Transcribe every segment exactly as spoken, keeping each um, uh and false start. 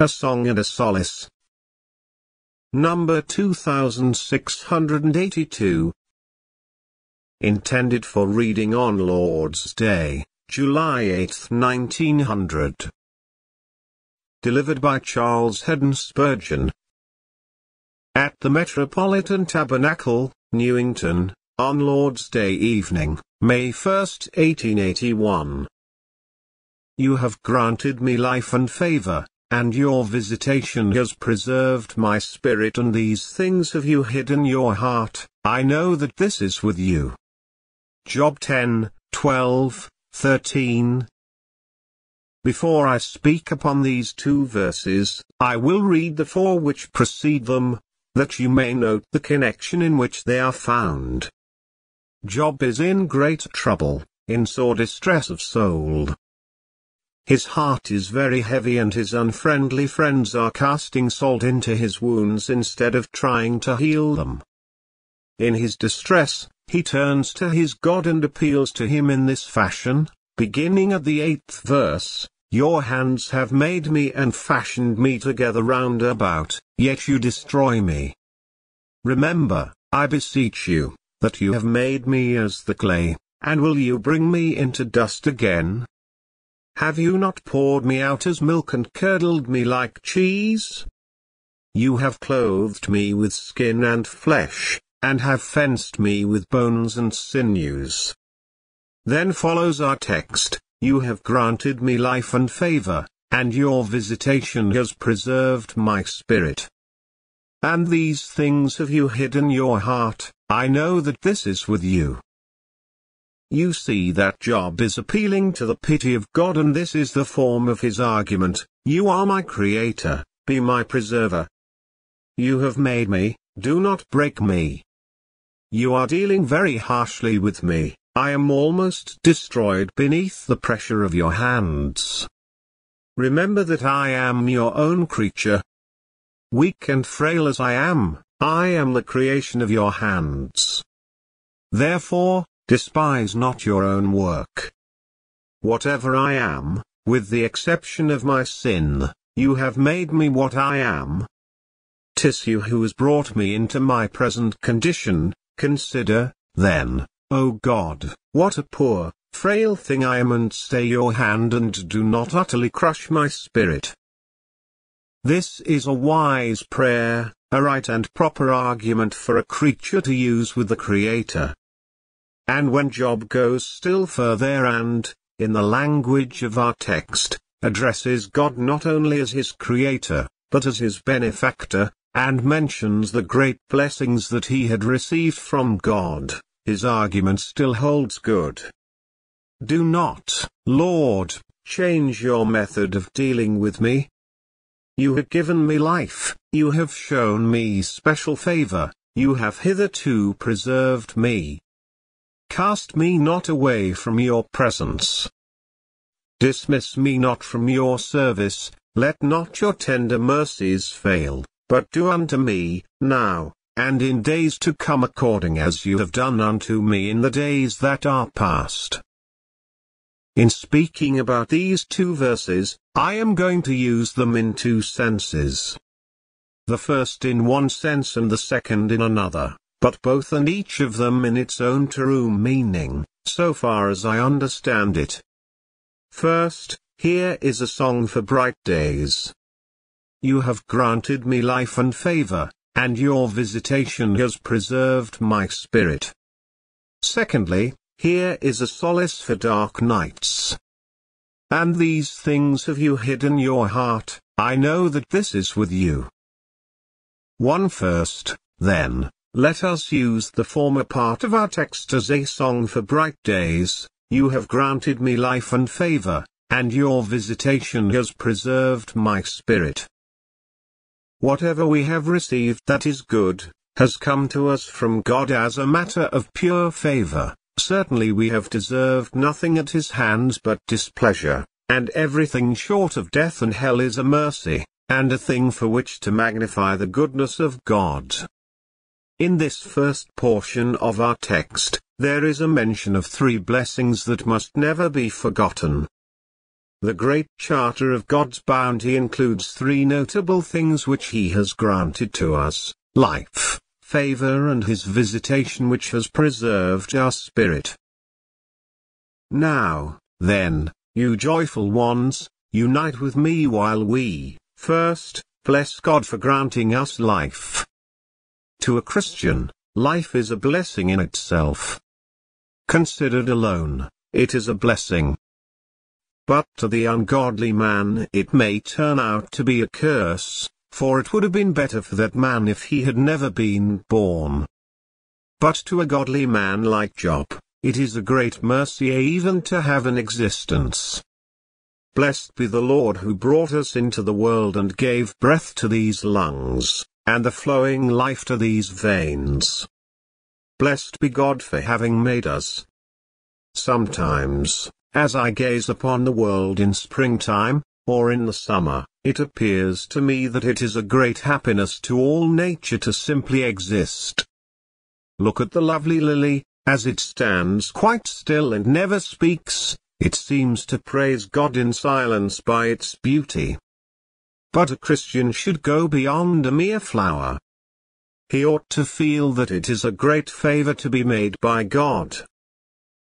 A Song and a Solace. Number two thousand six hundred eighty-two. Intended for reading on Lord's Day, July eighth nineteen hundred. Delivered by Charles Haddon Spurgeon. At the Metropolitan Tabernacle, Newington, on Lord's Day evening, May first eighteen eighty-one. You have granted me life and favor, and your visitation has preserved my spirit, and these things have you hid in your heart. I know that this is with you. Job ten, twelve, thirteen. Before I speak upon these two verses, I will read the four which precede them, that you may note the connection in which they are found. Job is in great trouble, in sore distress of soul. His heart is very heavy, and his unfriendly friends are casting salt into his wounds instead of trying to heal them. In his distress, he turns to his God and appeals to him in this fashion, beginning at the eighth verse. Your hands have made me and fashioned me together round about, yet you destroy me. Remember, I beseech you, that you have made me as the clay, and will you bring me into dust again? Have you not poured me out as milk and curdled me like cheese? You have clothed me with skin and flesh, and have fenced me with bones and sinews. Then follows our text. You have granted me life and favor, and your visitation has preserved my spirit. And these things have you hid in your heart. I know that this is with you. You see that Job is appealing to the pity of God, and this is the form of his argument. You are my creator, be my preserver. You have made me, do not break me. You are dealing very harshly with me. I am almost destroyed beneath the pressure of your hands. Remember that I am your own creature. Weak and frail as I am, I am the creation of your hands. Therefore, despise not your own work. Whatever I am, with the exception of my sin, you have made me what I am. 'Tis you who has brought me into my present condition. Consider, then, O God, what a poor, frail thing I am, and stay your hand and do not utterly crush my spirit. This is a wise prayer, a right and proper argument for a creature to use with the Creator. And when Job goes still further and, in the language of our text, addresses God not only as his Creator, but as his benefactor, and mentions the great blessings that he had received from God, his argument still holds good. Do not, Lord, change your method of dealing with me. You have given me life, you have shown me special favor, you have hitherto preserved me. Cast me not away from your presence. Dismiss me not from your service, let not your tender mercies fail, but do unto me, now, and in days to come, according as you have done unto me in the days that are past. In speaking about these two verses, I am going to use them in two senses. The first in one sense and the second in another, but both and each of them in its own true meaning, so far as I understand it. First, here is a song for bright days. You have granted me life and favor, and your visitation has preserved my spirit. Secondly, here is a solace for dark nights. And these things have you hid in your heart, I know that this is with you. One first, then, let us use the former part of our text as a song for bright days. You have granted me life and favor, and your visitation has preserved my spirit. Whatever we have received that is good, has come to us from God as a matter of pure favor. Certainly we have deserved nothing at his hands but displeasure, and everything short of death and hell is a mercy, and a thing for which to magnify the goodness of God. In this first portion of our text, there is a mention of three blessings that must never be forgotten. The Great Charter of God's bounty includes three notable things which He has granted to us: life, favor, and His visitation, which has preserved our spirit. Now, then, you joyful ones, unite with me while we, first, bless God for granting us life. To a Christian, life is a blessing in itself. Considered alone, it is a blessing. But to the ungodly man it may turn out to be a curse, for it would have been better for that man if he had never been born. But to a godly man like Job, it is a great mercy even to have an existence. Blessed be the Lord who brought us into the world and gave breath to these lungs, and the flowing life to these veins. Blessed be God for having made us. Sometimes, as I gaze upon the world in springtime, or in the summer, it appears to me that it is a great happiness to all nature to simply exist. Look at the lovely lily. As it stands quite still and never speaks, it seems to praise God in silence by its beauty. But a Christian should go beyond a mere flower. He ought to feel that it is a great favor to be made by God.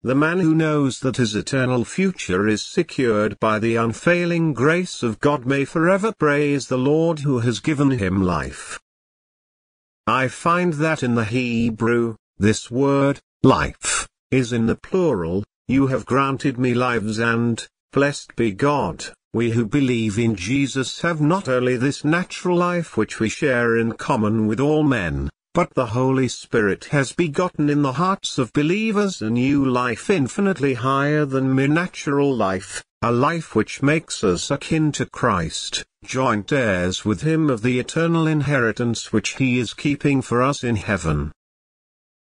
The man who knows that his eternal future is secured by the unfailing grace of God may forever praise the Lord who has given him life. I find that in the Hebrew, this word, life, is in the plural. You have granted me lives, and, blessed be God, we who believe in Jesus have not only this natural life which we share in common with all men, but the Holy Spirit has begotten in the hearts of believers a new life infinitely higher than mere natural life, a life which makes us akin to Christ, joint heirs with Him of the eternal inheritance which He is keeping for us in heaven.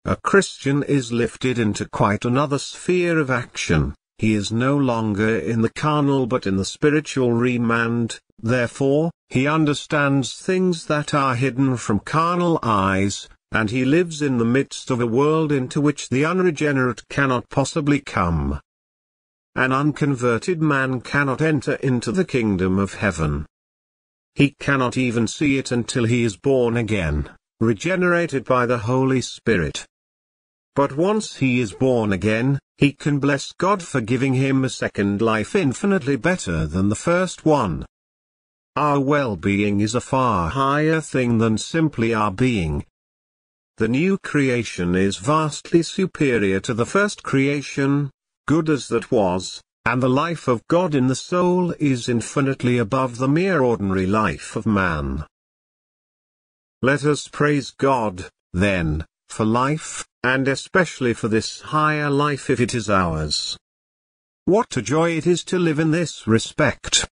A Christian is lifted into quite another sphere of action. He is no longer in the carnal but in the spiritual realm, and, therefore, he understands things that are hidden from carnal eyes, and he lives in the midst of a world into which the unregenerate cannot possibly come. An unconverted man cannot enter into the kingdom of heaven. He cannot even see it until he is born again, regenerated by the Holy Spirit. But once he is born again, he can bless God for giving him a second life infinitely better than the first one. Our well-being is a far higher thing than simply our being. The new creation is vastly superior to the first creation, good as that was, and the life of God in the soul is infinitely above the mere ordinary life of man. Let us praise God, then, for life, and especially for this higher life if it is ours. What a joy it is to live in this respect!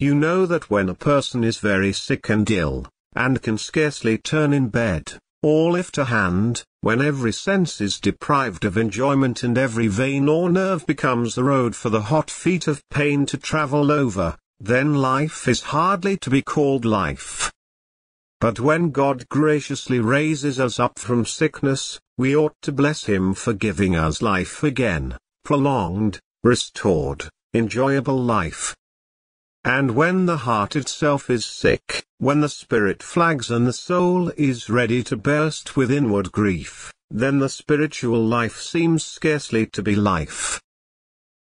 You know that when a person is very sick and ill, and can scarcely turn in bed, or lift a hand, when every sense is deprived of enjoyment and every vein or nerve becomes the road for the hot feet of pain to travel over, then life is hardly to be called life. But when God graciously raises us up from sickness, we ought to bless Him for giving us life again, prolonged, restored, enjoyable life. And when the heart itself is sick, when the spirit flags and the soul is ready to burst with inward grief, then the spiritual life seems scarcely to be life.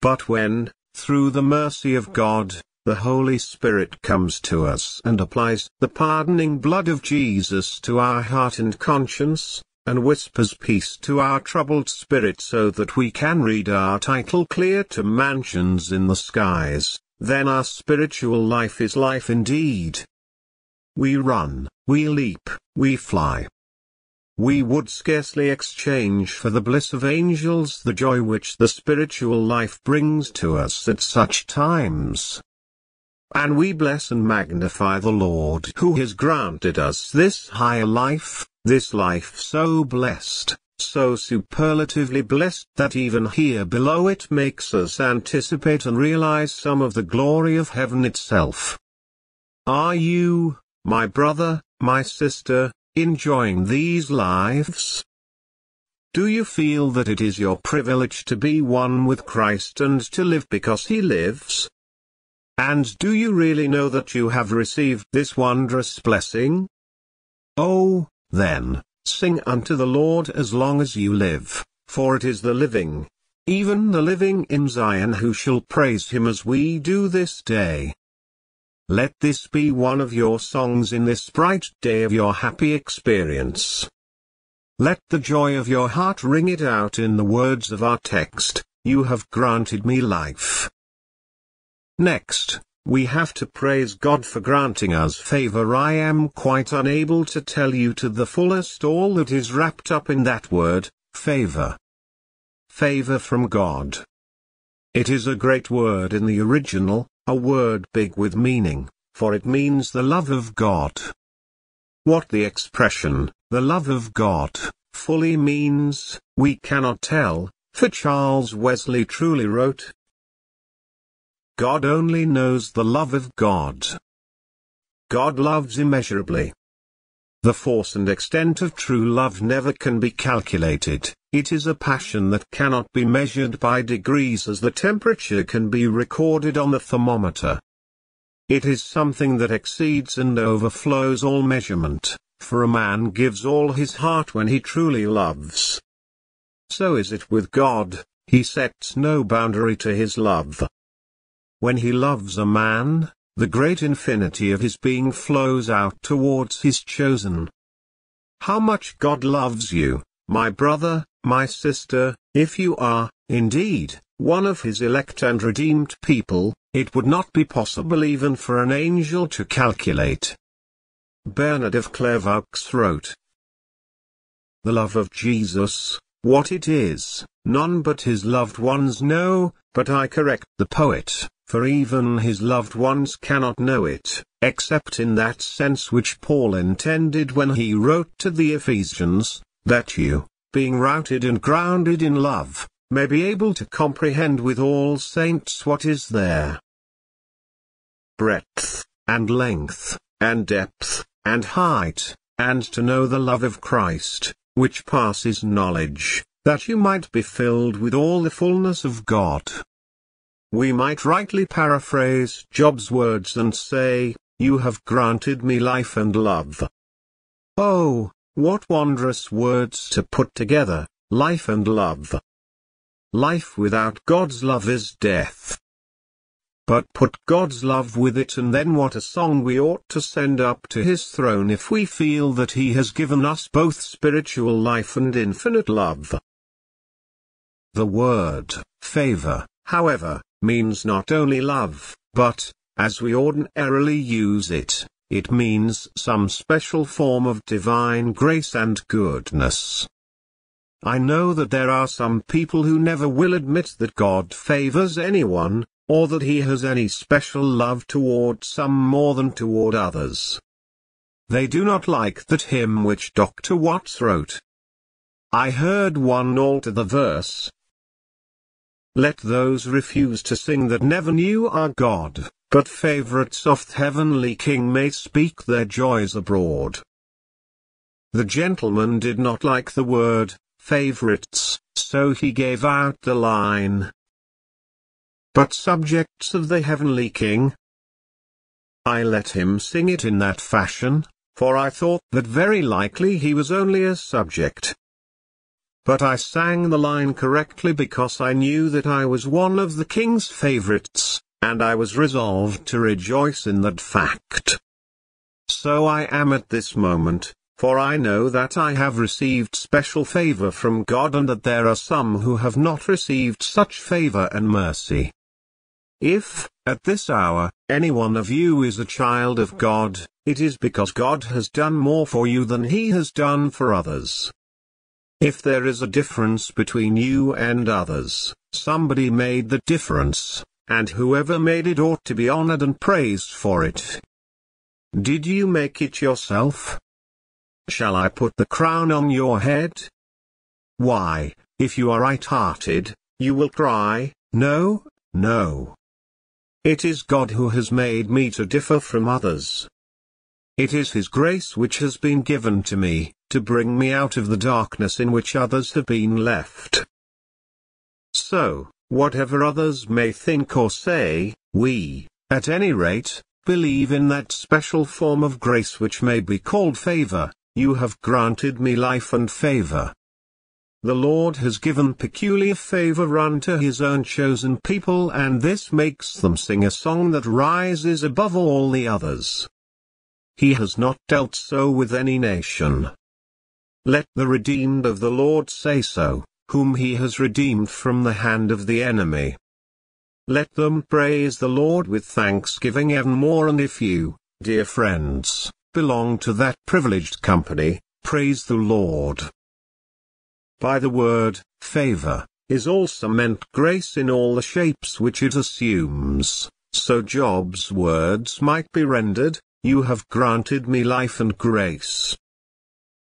But when, through the mercy of God, the Holy Spirit comes to us and applies the pardoning blood of Jesus to our heart and conscience, and whispers peace to our troubled spirit so that we can read our title clear to mansions in the skies, then our spiritual life is life indeed. We run, we leap, we fly. We would scarcely exchange for the bliss of angels the joy which the spiritual life brings to us at such times. And we bless and magnify the Lord who has granted us this higher life, this life so blessed, so superlatively blessed that even here below it makes us anticipate and realize some of the glory of heaven itself. Are you, my brother, my sister, enjoying these lives? Do you feel that it is your privilege to be one with Christ and to live because He lives? And do you really know that you have received this wondrous blessing? Oh, then, sing unto the Lord as long as you live, for it is the living, even the living in Zion, who shall praise him as we do this day. Let this be one of your songs in this bright day of your happy experience. Let the joy of your heart ring it out in the words of our text, "You have granted me life." Next, we have to praise God for granting us favor. I am quite unable to tell you to the fullest all that is wrapped up in that word, favor. Favor from God. It is a great word in the original, a word big with meaning, for it means the love of God. What the expression, the love of God, fully means, we cannot tell, for Charles Wesley truly wrote, "God only knows the love of God." God loves immeasurably. The force and extent of true love never can be calculated. It is a passion that cannot be measured by degrees as the temperature can be recorded on the thermometer. It is something that exceeds and overflows all measurement, for a man gives all his heart when he truly loves. So is it with God. He sets no boundary to his love. When he loves a man, the great infinity of his being flows out towards his chosen. How much God loves you, my brother, my sister, if you are, indeed, one of his elect and redeemed people, it would not be possible even for an angel to calculate. Bernard of Clairvaux wrote, "The love of Jesus, what it is, none but his loved ones know, but I correct the poet, for even his loved ones cannot know it, except in that sense which Paul intended when he wrote to the Ephesians, that you, being routed and grounded in love, may be able to comprehend with all saints what is there. Breadth, and length, and depth, and height, and to know the love of Christ, which passes knowledge, that you might be filled with all the fullness of God." We might rightly paraphrase Job's words and say, "You have granted me life and love." Oh, what wondrous words to put together, life and love. Life without God's love is death. But put God's love with it, and then what a song we ought to send up to his throne if we feel that he has given us both spiritual life and infinite love. The word, favor, however, means not only love, but, as we ordinarily use it, it means some special form of divine grace and goodness. I know that there are some people who never will admit that God favors anyone, or that he has any special love toward some more than toward others. They do not like that hymn which Doctor Watts wrote. I heard one alter the verse, "Let those refuse to sing that never knew our God, but favorites of the heavenly King may speak their joys abroad." The gentleman did not like the word favorites, so he gave out the line, "But subjects of the heavenly King." I let him sing it in that fashion, for I thought that very likely he was only a subject. But I sang the line correctly because I knew that I was one of the King's favorites, and I was resolved to rejoice in that fact. So I am at this moment, for I know that I have received special favor from God, and that there are some who have not received such favor and mercy. If, at this hour, any one of you is a child of God, it is because God has done more for you than he has done for others. If there is a difference between you and others, somebody made the difference, and whoever made it ought to be honored and praised for it. Did you make it yourself? Shall I put the crown on your head? Why, if you are right-hearted, you will cry, "No, no." It is God who has made me to differ from others. It is his grace which has been given to me, to bring me out of the darkness in which others have been left. So, whatever others may think or say, we, At any rate, believe in that special form of grace which may be called favor. You have granted me life and favor. The Lord has given peculiar favor unto his own chosen people, and this makes them sing a song that rises above all the others. He has not dealt so with any nation. Let the redeemed of the Lord say so, whom he has redeemed from the hand of the enemy. Let them praise the Lord with thanksgiving evermore. And if you, dear friends, belong to that privileged company, praise the Lord. By the word, favor, is also meant grace in all the shapes which it assumes, so Job's words might be rendered, "You have granted me life and grace."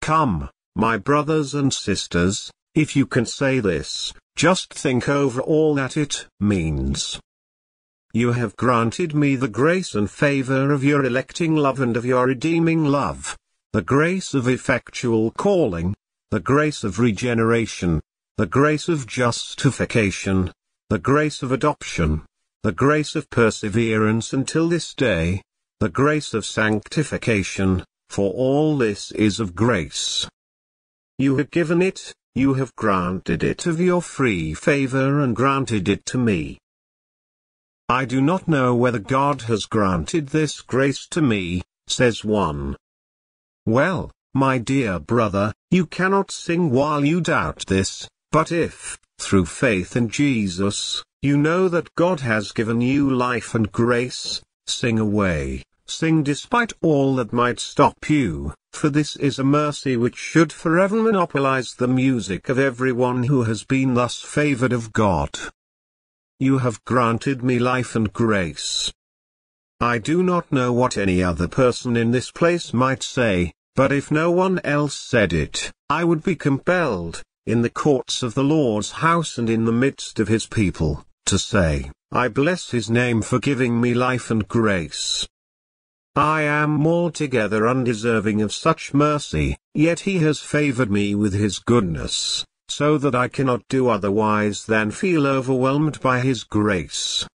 Come, my brothers and sisters, if you can say this, just think over all that it means. You have granted me the grace and favor of your electing love and of your redeeming love, the grace of effectual calling, the grace of regeneration, the grace of justification, the grace of adoption, the grace of perseverance until this day, the grace of sanctification, for all this is of grace. You have given it, you have granted it of your free favor and granted it to me. I do not know whether God has granted this grace to me, says one. Well, my dear brother, you cannot sing while you doubt this, but if, through faith in Jesus, you know that God has given you life and grace, sing away, sing despite all that might stop you, for this is a mercy which should forever monopolize the music of everyone who has been thus favored of God. You have granted me life and grace. I do not know what any other person in this place might say, but if no one else said it, I would be compelled, in the courts of the Lord's house and in the midst of his people, to say, I bless his name for giving me life and grace. I am altogether undeserving of such mercy, yet he has favored me with his goodness, so that I cannot do otherwise than feel overwhelmed by his grace.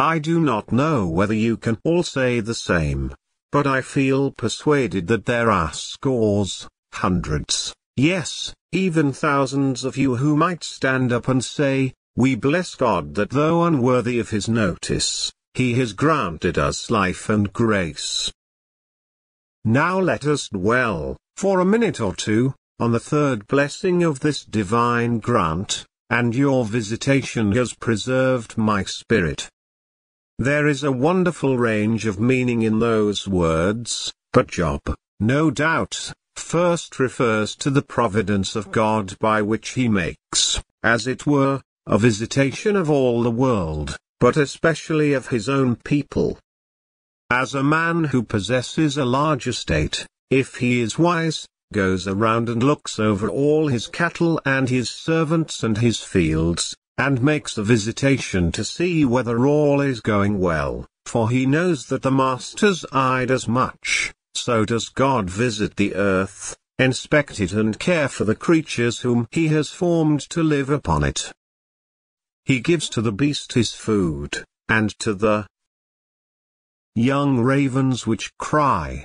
I do not know whether you can all say the same. But I feel persuaded that there are scores, hundreds, yes, even thousands of you who might stand up and say, we bless God that though unworthy of his notice, he has granted us life and grace. Now let us dwell, for a minute or two, on the third blessing of this divine grant, and your visitation has preserved my spirit. There is a wonderful range of meaning in those words, but Job, no doubt, first refers to the providence of God by which he makes, as it were, a visitation of all the world, but especially of his own people. As a man who possesses a large estate, if he is wise, goes around and looks over all his cattle and his servants and his fields, and makes a visitation to see whether all is going well, for he knows that the master's eye does much, so does God visit the earth, inspect it and care for the creatures whom he has formed to live upon it. He gives to the beast his food, and to the young ravens which cry.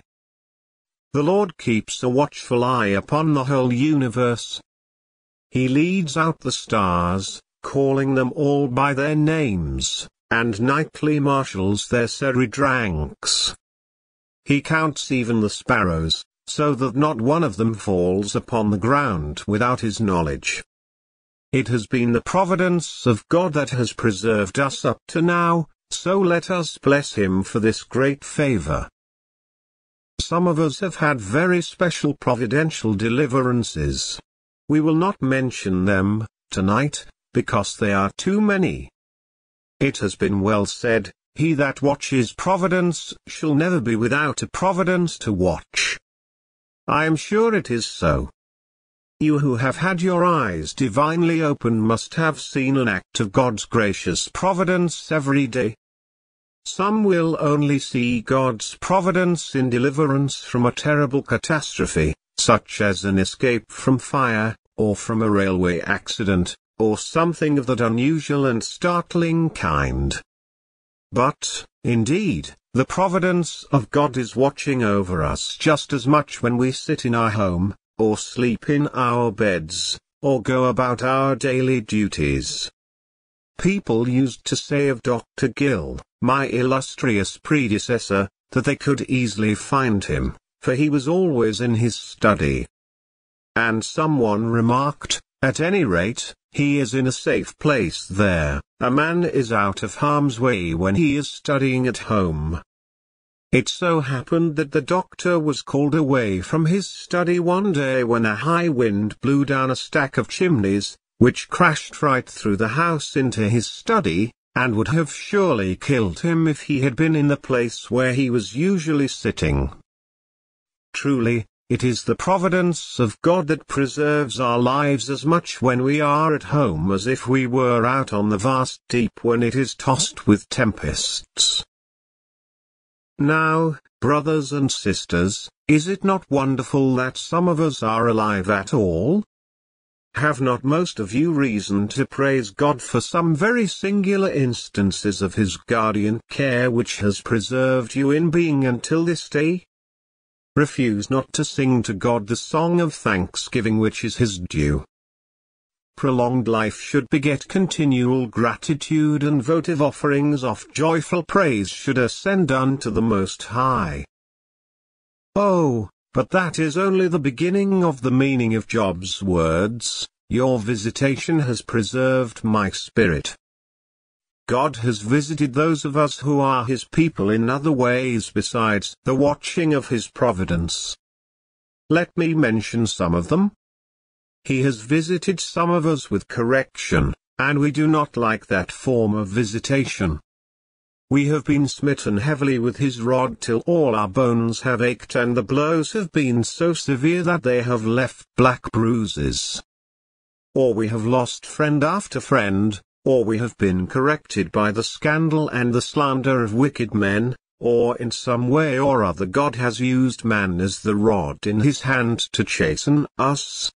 The Lord keeps a watchful eye upon the whole universe. He leads out the stars, calling them all by their names, and nightly marshals their serried ranks. He counts even the sparrows, so that not one of them falls upon the ground without his knowledge. It has been the providence of God that has preserved us up to now, so let us bless him for this great favor. Some of us have had very special providential deliverances. We will not mention them tonight, because they are too many. It has been well said, he that watches providence shall never be without a providence to watch. I am sure it is so. You who have had your eyes divinely open must have seen an act of God's gracious providence every day. Some will only see God's providence in deliverance from a terrible catastrophe, such as an escape from fire, or from a railway accident, or something of that unusual and startling kind. But, Indeed, the providence of God is watching over us just as much when we sit in our home, or sleep in our beds, or go about our daily duties. People used to say of Doctor Gill, my illustrious predecessor, that they could easily find him, for he was always in his study. And someone remarked, at any rate, he is in a safe place there. A man is out of harm's way when he is studying at home. It so happened that the doctor was called away from his study one day when a high wind blew down a stack of chimneys, which crashed right through the house into his study, and would have surely killed him if he had been in the place where he was usually sitting. Truly, it is the providence of God that preserves our lives as much when we are at home as if we were out on the vast deep when it is tossed with tempests. Now, brothers and sisters, is it not wonderful that some of us are alive at all? Have not most of you reason to praise God for some very singular instances of His guardian care which has preserved you in being until this day? Refuse not to sing to God the song of thanksgiving which is His due. Prolonged life should beget continual gratitude, and votive offerings of joyful praise should ascend unto the Most High. Oh, but that is only the beginning of the meaning of Job's words, your visitation has preserved my spirit. God has visited those of us who are His people in other ways besides the watching of His providence. Let me mention some of them. He has visited some of us with correction, and we do not like that form of visitation. We have been smitten heavily with His rod till all our bones have ached, and the blows have been so severe that they have left black bruises. Or we have lost friend after friend, or we have been corrected by the scandal and the slander of wicked men, or in some way or other God has used man as the rod in His hand to chasten us.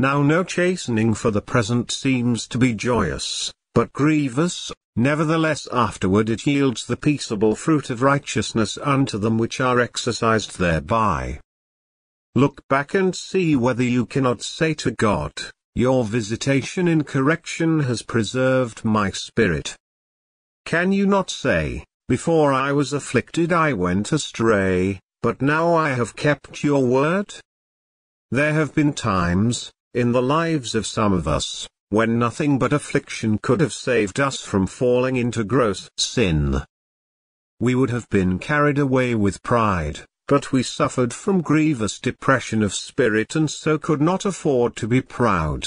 Now no chastening for the present seems to be joyous, but grievous, nevertheless afterward it yields the peaceable fruit of righteousness unto them which are exercised thereby. Look back and see whether you cannot say to God, your visitation in correction has preserved my spirit. Can you not say, before I was afflicted I went astray, but now I have kept your word? There have been times, in the lives of some of us, when nothing but affliction could have saved us from falling into gross sin. We would have been carried away with pride, but we suffered from grievous depression of spirit and so could not afford to be proud.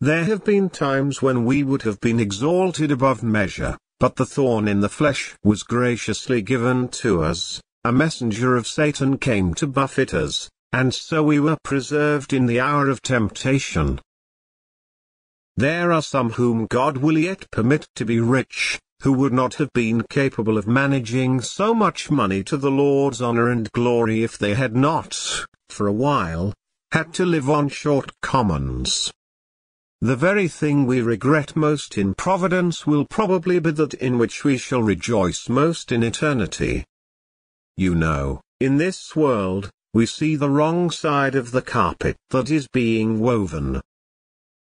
There have been times when we would have been exalted above measure, but the thorn in the flesh was graciously given to us, a messenger of Satan came to buffet us, and so we were preserved in the hour of temptation. There are some whom God will yet permit to be rich, who would not have been capable of managing so much money to the Lord's honor and glory if they had not, for a while, had to live on short commons. The very thing we regret most in providence will probably be that in which we shall rejoice most in eternity. You know, in this world, we see the wrong side of the carpet that is being woven.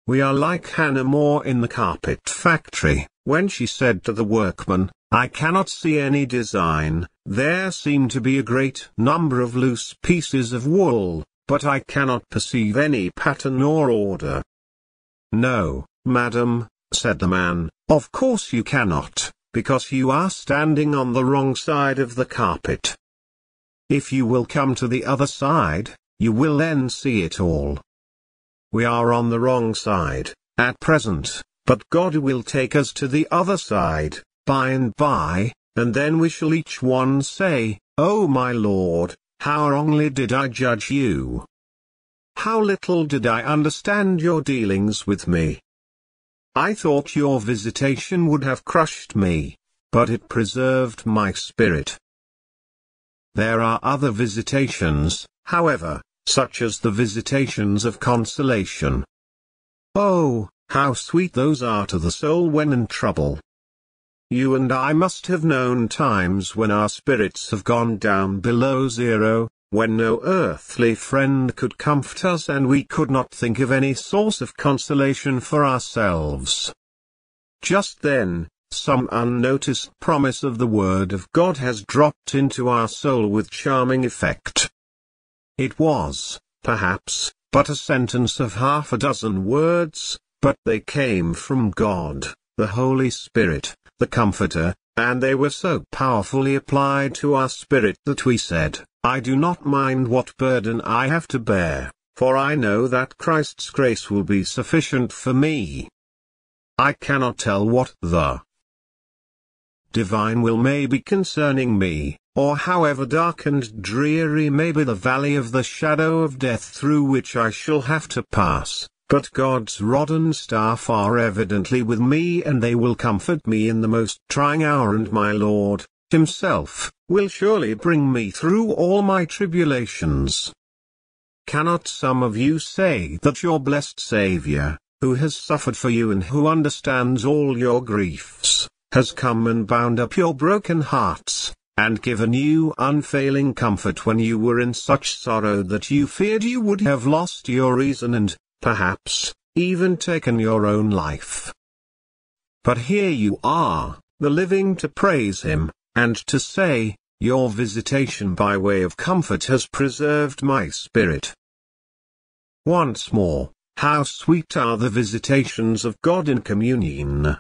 We are like Hannah More in the carpet factory, when she said to the workman, I cannot see any design, there seem to be a great number of loose pieces of wool, but I cannot perceive any pattern or order. No, madam, said the man, of course you cannot, because you are standing on the wrong side of the carpet. If you will come to the other side, you will then see it all. We are on the wrong side, at present, but God will take us to the other side, by and by, and then we shall each one say, Oh my Lord, how wrongly did I judge you! How little did I understand your dealings with me! I thought your visitation would have crushed me, but it preserved my spirit. There are other visitations, however, such as the visitations of consolation. Oh, how sweet those are to the soul when in trouble! You and I must have known times when our spirits have gone down below zero, when no earthly friend could comfort us and we could not think of any source of consolation for ourselves. Just then, some unnoticed promise of the Word of God has dropped into our soul with charming effect. It was, perhaps, but a sentence of half a dozen words, but they came from God, the Holy Spirit, the Comforter, and they were so powerfully applied to our spirit that we said, I do not mind what burden I have to bear, for I know that Christ's grace will be sufficient for me. I cannot tell what the divine will may be concerning me, or however dark and dreary may be the valley of the shadow of death through which I shall have to pass, but God's rod and staff are evidently with me, and they will comfort me in the most trying hour, and my Lord Himself will surely bring me through all my tribulations. Cannot some of you say that your blessed Saviour, who has suffered for you and who understands all your griefs, has come and bound up your broken hearts, and given you unfailing comfort when you were in such sorrow that you feared you would have lost your reason and, perhaps, even taken your own life? But here you are, the living to praise Him, and to say, your visitation by way of comfort has preserved my spirit. Once more, how sweet are the visitations of God in communion!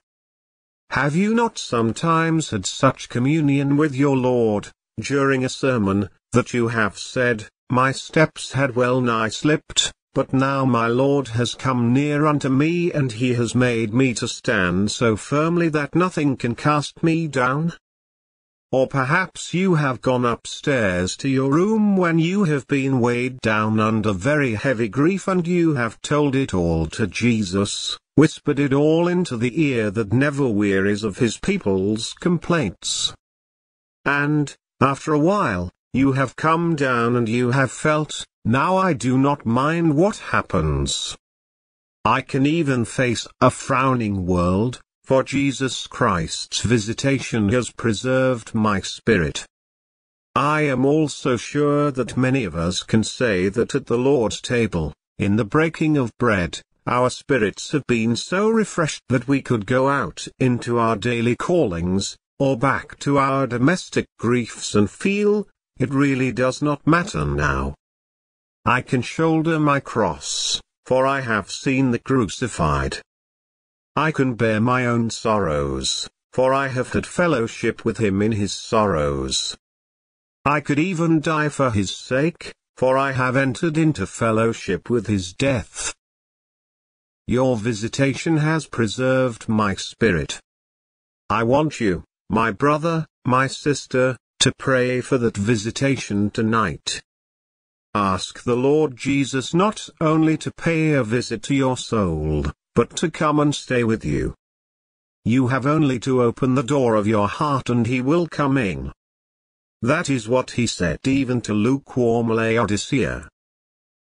Have you not sometimes had such communion with your Lord, during a sermon, that you have said, my steps had well nigh slipped, but now my Lord has come near unto me, and He has made me to stand so firmly that nothing can cast me down? Or perhaps you have gone upstairs to your room when you have been weighed down under very heavy grief, and you have told it all to Jesus, whispered it all into the ear that never wearies of His people's complaints. And, after a while, you have come down and you have felt, now I do not mind what happens. I can even face a frowning world, for Jesus Christ's visitation has preserved my spirit. I am also sure that many of us can say that at the Lord's table, in the breaking of bread, our spirits have been so refreshed that we could go out into our daily callings, or back to our domestic griefs, and feel, it really does not matter now. I can shoulder my cross, for I have seen the Crucified. I can bear my own sorrows, for I have had fellowship with Him in His sorrows. I could even die for His sake, for I have entered into fellowship with His death. Your visitation has preserved my spirit. I want you, my brother, my sister, to pray for that visitation tonight. Ask the Lord Jesus not only to pay a visit to your soul, but to come and stay with you. You have only to open the door of your heart and He will come in. That is what He said even to lukewarm Laodicea.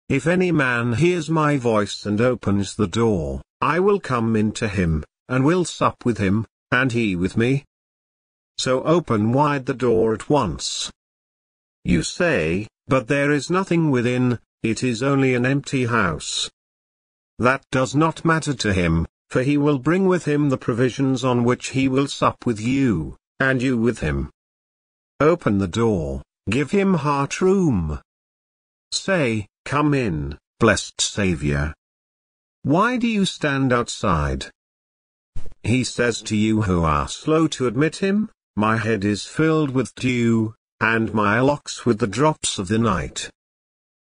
If any man hears my voice and opens the door, I will come into him, and will sup with him, and he with me. So open wide the door at once. You say, but there is nothing within, it is only an empty house. That does not matter to Him, for He will bring with Him the provisions on which He will sup with you, and you with Him. Open the door, give Him heart room. Say, come in, blessed Saviour. Why do you stand outside? He says to you who are slow to admit Him, my head is filled with dew, and my locks with the drops of the night.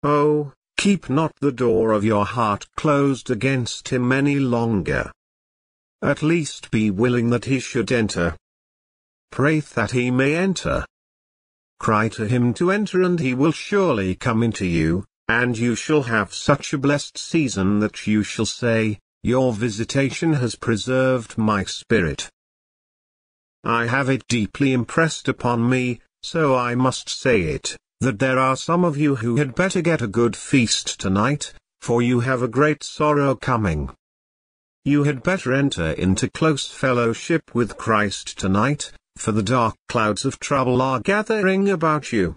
Oh, keep not the door of your heart closed against Him any longer. At least be willing that He should enter. Pray that He may enter. Cry to Him to enter, and He will surely come into you, and you shall have such a blessed season that you shall say, your visitation has preserved my spirit. I have it deeply impressed upon me, so I must say it, that there are some of you who had better get a good feast tonight, for you have a great sorrow coming. You had better enter into close fellowship with Christ tonight, for the dark clouds of trouble are gathering about you.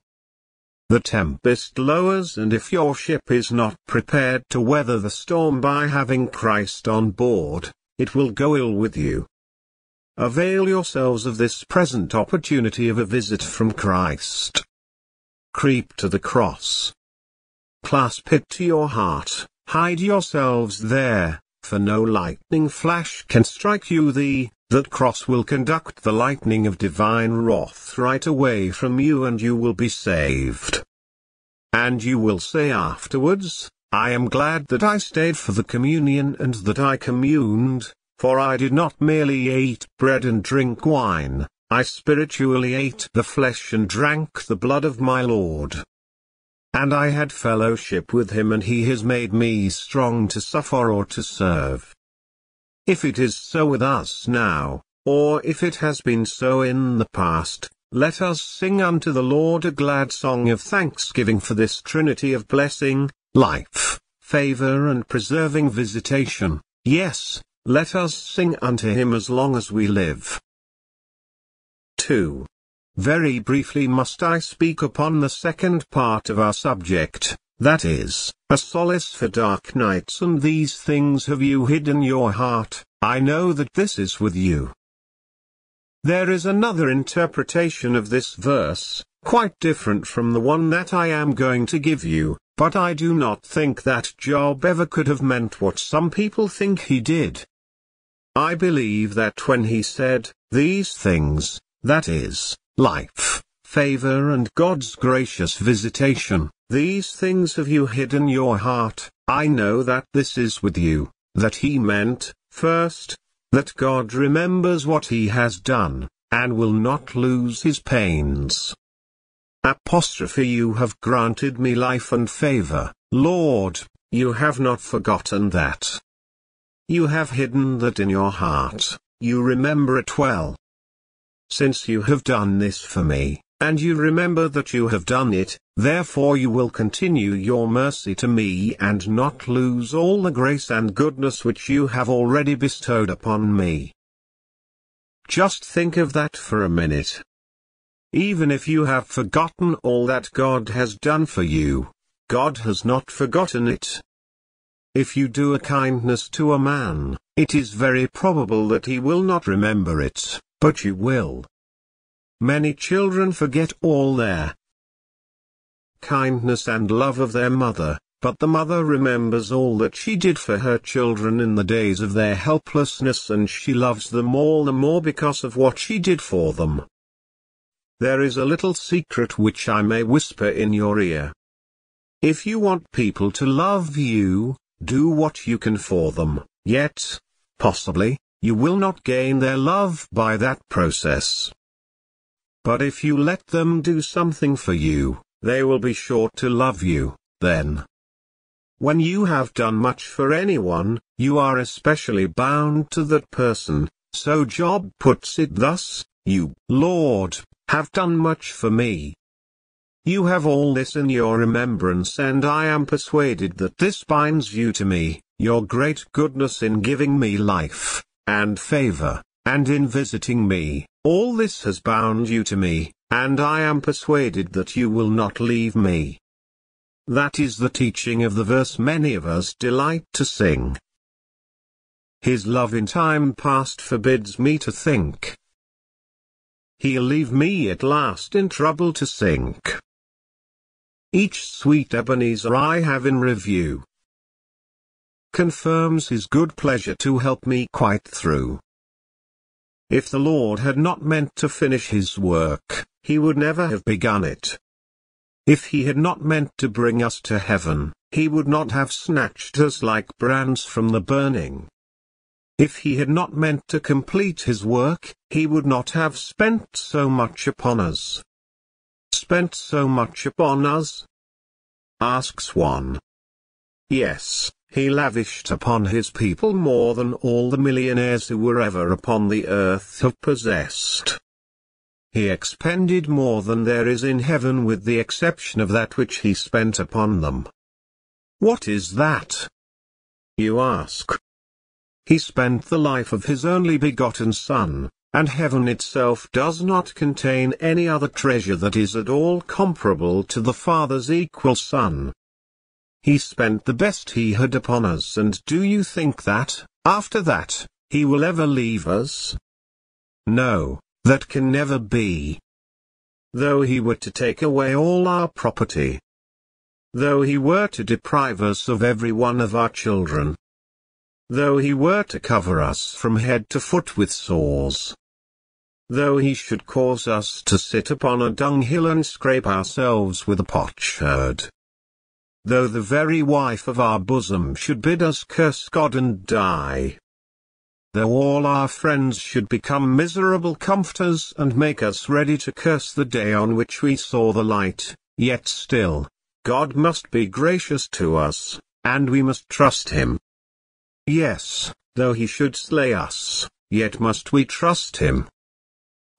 The tempest lowers, and if your ship is not prepared to weather the storm by having Christ on board, it will go ill with you. Avail yourselves of this present opportunity of a visit from Christ. Creep to the cross. Clasp it to your heart, hide yourselves there, for no lightning flash can strike you. The, that cross will conduct the lightning of divine wrath right away from you, and you will be saved. And you will say afterwards, I am glad that I stayed for the communion and that I communed, for I did not merely eat bread and drink wine, I spiritually ate the flesh and drank the blood of my Lord. And I had fellowship with him, and he has made me strong to suffer or to serve. If it is so with us now, or if it has been so in the past, let us sing unto the Lord a glad song of thanksgiving for this trinity of blessing, life, favor and preserving visitation. Yes, let us sing unto him as long as we live. two. Very briefly must I speak upon the second part of our subject, that is, a solace for dark nights, and these things have you hid in your heart, I know that this is with you. There is another interpretation of this verse, quite different from the one that I am going to give you, but I do not think that Job ever could have meant what some people think he did. I believe that when he said, these things, that is, life, favor and God's gracious visitation, these things have you hid in your heart, I know that this is with you, that he meant, first, that God remembers what he has done, and will not lose his pains. Apostrophe you have granted me life and favor, Lord, you have not forgotten that. You have hidden that in your heart, you remember it well. Since you have done this for me, and you remember that you have done it, therefore you will continue your mercy to me and not lose all the grace and goodness which you have already bestowed upon me. Just think of that for a minute. Even if you have forgotten all that God has done for you, God has not forgotten it. If you do a kindness to a man, it is very probable that he will not remember it. But you will. Many children forget all their kindness and love of their mother, but the mother remembers all that she did for her children in the days of their helplessness, and she loves them all the more because of what she did for them. There is a little secret which I may whisper in your ear. If you want people to love you, do what you can for them, yet, possibly, you will not gain their love by that process. But if you let them do something for you, they will be sure to love you, then. When you have done much for anyone, you are especially bound to that person, so Job puts it thus, you, Lord, have done much for me. You have all this in your remembrance, and I am persuaded that this binds you to me, your great goodness in giving me life and favor, and in visiting me, all this has bound you to me, and I am persuaded that you will not leave me. That is the teaching of the verse many of us delight to sing. His love in time past forbids me to think. He'll leave me at last in trouble to sink. Each sweet Ebenezer I have in review confirms his good pleasure to help me quite through. If the Lord had not meant to finish his work, he would never have begun it. If he had not meant to bring us to heaven, he would not have snatched us like brands from the burning. If he had not meant to complete his work, he would not have spent so much upon us. Spent so much upon us? Asks one. Yes. He lavished upon his people more than all the millionaires who were ever upon the earth have possessed. He expended more than there is in heaven, with the exception of that which he spent upon them. What is that? You ask. He spent the life of his only begotten Son, and heaven itself does not contain any other treasure that is at all comparable to the Father's equal Son. He spent the best he had upon us, and do you think that, after that, he will ever leave us? No, that can never be. Though he were to take away all our property, though he were to deprive us of every one of our children, though he were to cover us from head to foot with sores, though he should cause us to sit upon a dunghill and scrape ourselves with a potsherd, though the very wife of our bosom should bid us curse God and die, though all our friends should become miserable comforters and make us ready to curse the day on which we saw the light, yet still, God must be gracious to us, and we must trust him. Yes, though he should slay us, yet must we trust him.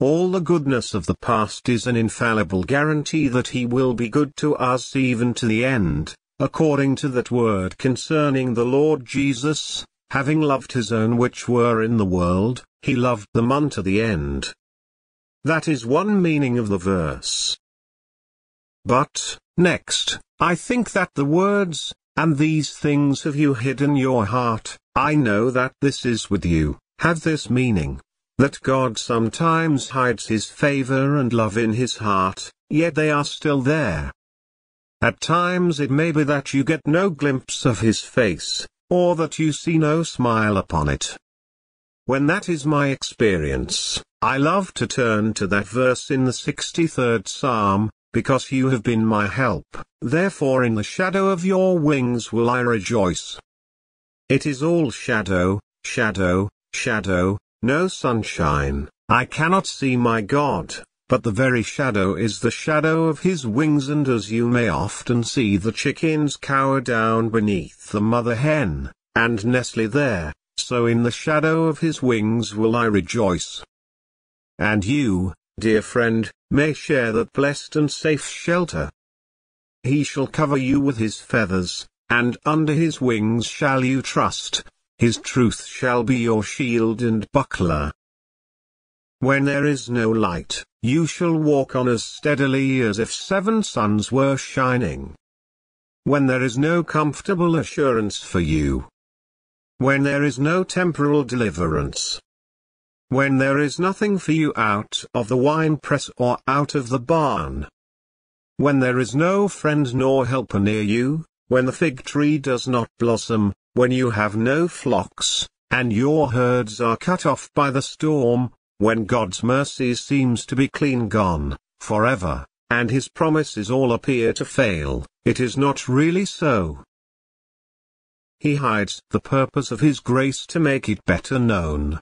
All the goodness of the past is an infallible guarantee that he will be good to us even to the end, according to that word concerning the Lord Jesus, having loved his own which were in the world, he loved them unto the end. That is one meaning of the verse. But, next, I think that the words, "And these things have you hid in your heart, I know that this is with you," have this meaning, that God sometimes hides his favor and love in his heart, yet they are still there. At times it may be that you get no glimpse of his face, or that you see no smile upon it. When that is my experience, I love to turn to that verse in the sixty-third Psalm, "Because you have been my help, therefore in the shadow of your wings will I rejoice." It is all shadow, shadow, shadow, no sunshine. I cannot see my God, but the very shadow is the shadow of his wings, and as you may often see the chickens cower down beneath the mother hen, and nestle there, so in the shadow of his wings will I rejoice. And you, dear friend, may share that blessed and safe shelter. He shall cover you with his feathers, and under his wings shall you trust. His truth shall be your shield and buckler. When there is no light, you shall walk on as steadily as if seven suns were shining. When there is no comfortable assurance for you, when there is no temporal deliverance, when there is nothing for you out of the winepress or out of the barn, when there is no friend nor helper near you, when the fig tree does not blossom, when you have no flocks, and your herds are cut off by the storm, when God's mercy seems to be clean gone, forever, and his promises all appear to fail, it is not really so. He hides the purpose of his grace to make it better known.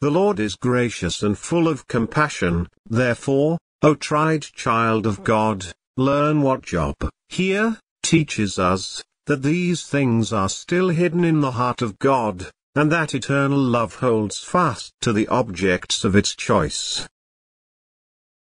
The Lord is gracious and full of compassion, therefore, O tried child of God, learn what Job, here, teaches us, that these things are still hidden in the heart of God, and that eternal love holds fast to the objects of its choice.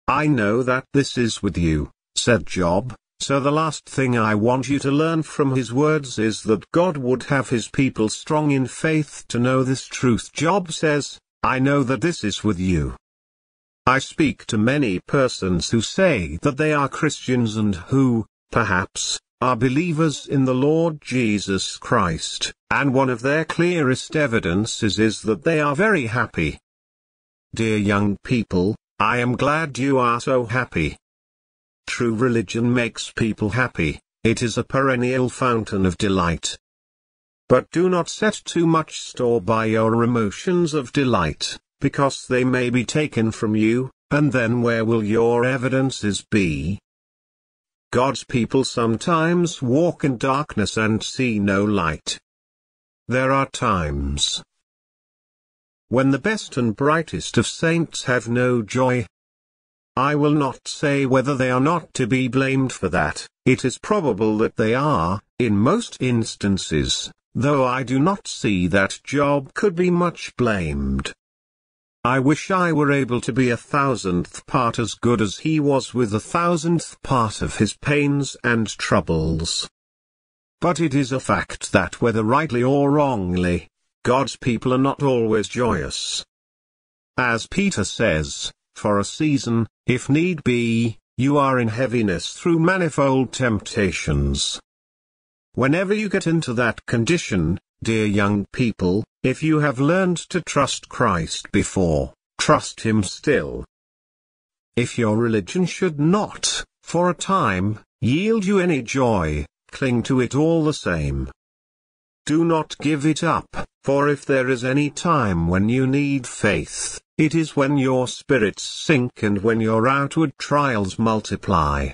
"I know that this is with you," said Job, so the last thing I want you to learn from his words is that God would have his people strong in faith to know this truth. Job says, "I know that this is with you." I speak to many persons who say that they are Christians and who, perhaps, are believers in the Lord Jesus Christ, and one of their clearest evidences is that they are very happy. Dear young people, I am glad you are so happy. True religion makes people happy, it is a perennial fountain of delight. But do not set too much store by your emotions of delight, because they may be taken from you, and then where will your evidences be? God's people sometimes walk in darkness and see no light. There are times when the best and brightest of saints have no joy. I will not say whether they are not to be blamed for that, it is probable that they are, in most instances, though I do not see that Job could be much blamed. I wish I were able to be a thousandth part as good as he was with a thousandth part of his pains and troubles. But it is a fact that whether rightly or wrongly, God's people are not always joyous. As Peter says, for a season, if need be, you are in heaviness through manifold temptations. Whenever you get into that condition, dear young people, if you have learned to trust Christ before, trust Him still. If your religion should not, for a time, yield you any joy, cling to it all the same. Do not give it up, for if there is any time when you need faith, it is when your spirits sink and when your outward trials multiply.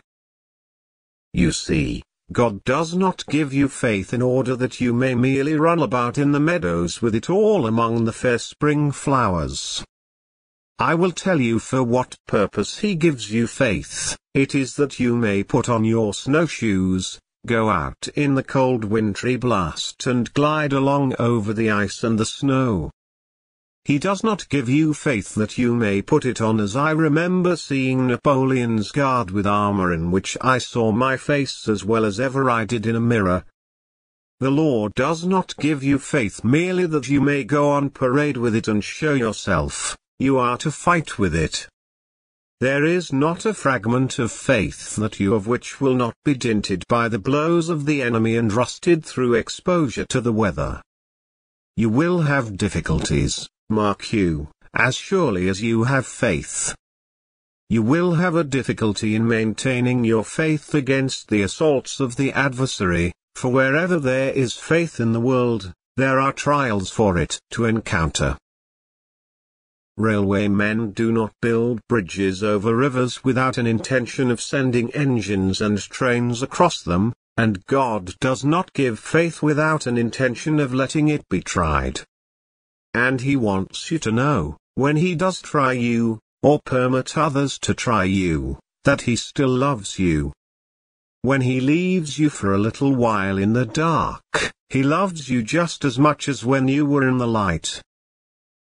You see, God does not give you faith in order that you may merely run about in the meadows with it all among the fair spring flowers. I will tell you for what purpose He gives you faith. It is that you may put on your snowshoes, go out in the cold wintry blast and glide along over the ice and the snow. He does not give you faith that you may put it on, as I remember seeing Napoleon's guard with armor in which I saw my face as well as ever I did in a mirror. The Lord does not give you faith merely that you may go on parade with it and show yourself, you are to fight with it. There is not a fragment of faith that you have which will not be dinted by the blows of the enemy and rusted through exposure to the weather. You will have difficulties. Mark you, as surely as you have faith. You will have a difficulty in maintaining your faith against the assaults of the adversary, for wherever there is faith in the world, there are trials for it to encounter. Railway men do not build bridges over rivers without an intention of sending engines and trains across them, and God does not give faith without an intention of letting it be tried. And He wants you to know, when He does try you, or permit others to try you, that He still loves you. When He leaves you for a little while in the dark, He loves you just as much as when you were in the light.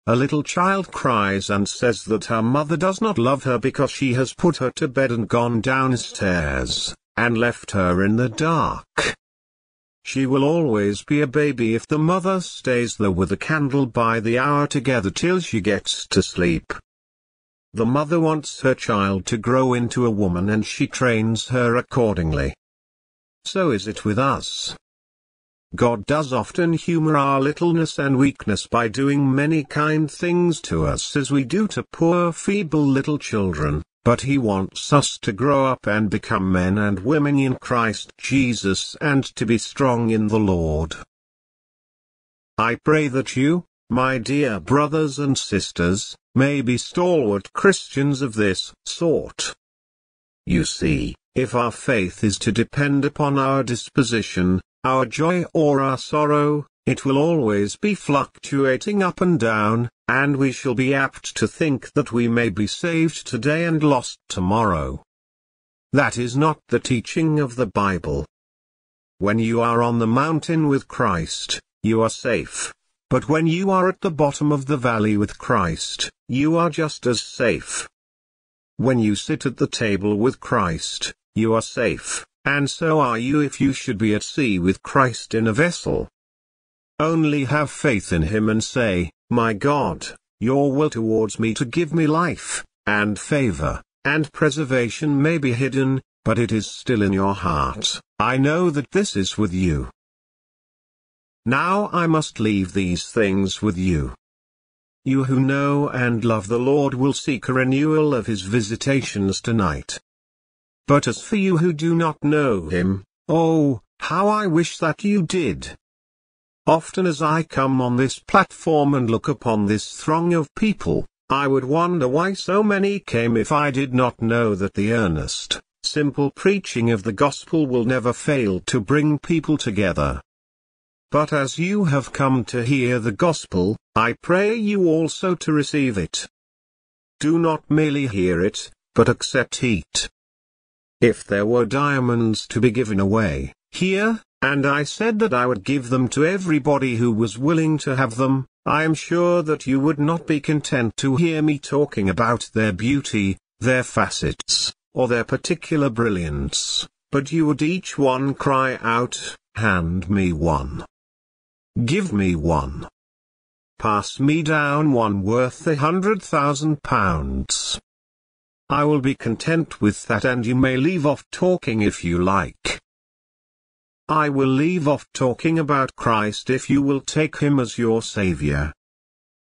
A little child cries and says that her mother does not love her because she has put her to bed and gone downstairs, and left her in the dark. She will always be a baby if the mother stays there with a candle by the hour together till she gets to sleep. The mother wants her child to grow into a woman and she trains her accordingly. So is it with us. God does often humor our littleness and weakness by doing many kind things to us as we do to poor feeble little children, but He wants us to grow up and become men and women in Christ Jesus and to be strong in the Lord. I pray that you, my dear brothers and sisters, may be stalwart Christians of this sort. You see, if our faith is to depend upon our disposition, our joy or our sorrow, it will always be fluctuating up and down, and we shall be apt to think that we may be saved today and lost tomorrow. That is not the teaching of the Bible. When you are on the mountain with Christ, you are safe, but when you are at the bottom of the valley with Christ, you are just as safe. When you sit at the table with Christ, you are safe, and so are you if you should be at sea with Christ in a vessel. Only have faith in Him and say, My God, your will towards me to give me life, and favor, and preservation may be hidden, but it is still in your heart. I know that this is with you. Now I must leave these things with you. You who know and love the Lord will seek a renewal of His visitations tonight. But as for you who do not know Him, oh, how I wish that you did! Often as I come on this platform and look upon this throng of people, I would wonder why so many came if I did not know that the earnest, simple preaching of the gospel will never fail to bring people together. But as you have come to hear the gospel, I pray you also to receive it. Do not merely hear it, but accept heat. If there were diamonds to be given away, here, and I said that I would give them to everybody who was willing to have them, I am sure that you would not be content to hear me talking about their beauty, their facets, or their particular brilliance, but you would each one cry out, Hand me one. Give me one. Pass me down one worth a hundred thousand pounds. I will be content with that, and you may leave off talking if you like. I will leave off talking about Christ if you will take him as your Saviour.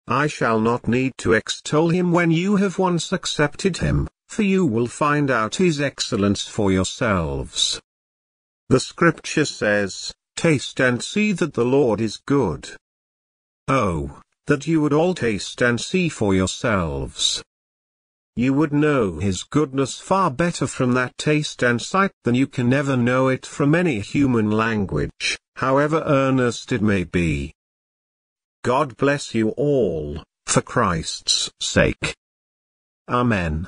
I shall not need to extol him when you have once accepted him, for you will find out his excellence for yourselves. The Scripture says, "Taste and see that the Lord is good." Oh, that you would all taste and see for yourselves. You would know his goodness far better from that taste and sight than you can ever know it from any human language, however earnest it may be. God bless you all, for Christ's sake. Amen.